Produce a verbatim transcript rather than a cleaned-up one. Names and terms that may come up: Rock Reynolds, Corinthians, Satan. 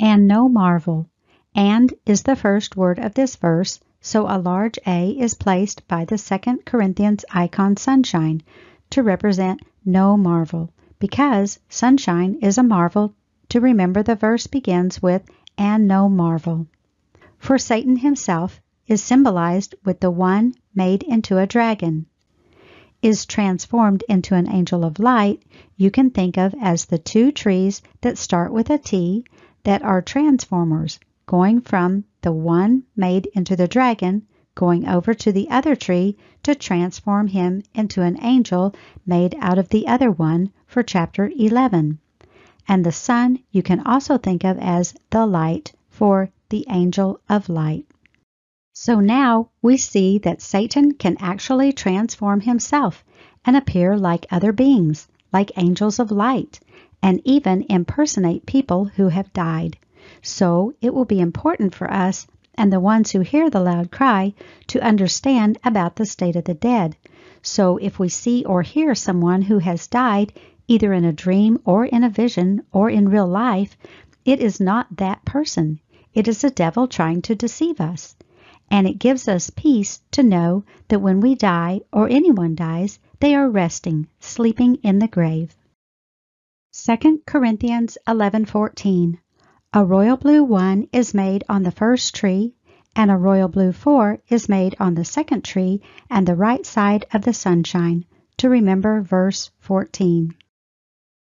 And no marvel. And is the first word of this verse, so a large A is placed by the Second Corinthians icon sunshine to represent no marvel, because sunshine is a marvel. To remember, the verse begins with "and no marvel." For Satan himself is symbolized with the one made into a dragon, is transformed into an angel of light. You can think of as the two trees that start with a T that are transformers, going from the one made into the dragon, going over to the other tree to transform him into an angel made out of the other one for chapter eleven. And the sun you can also think of as the light for the angel of light. So now we see that Satan can actually transform himself and appear like other beings, like angels of light, and even impersonate people who have died. So it will be important for us and the ones who hear the loud cry to understand about the state of the dead. So if we see or hear someone who has died, either in a dream or in a vision or in real life, it is not that person. It is the devil trying to deceive us. And it gives us peace to know that when we die, or anyone dies, they are resting, sleeping in the grave. Second Corinthians eleven fourteen. A royal blue one is made on the first tree, and a royal blue four is made on the second tree and the right side of the sunshine, to remember verse fourteen.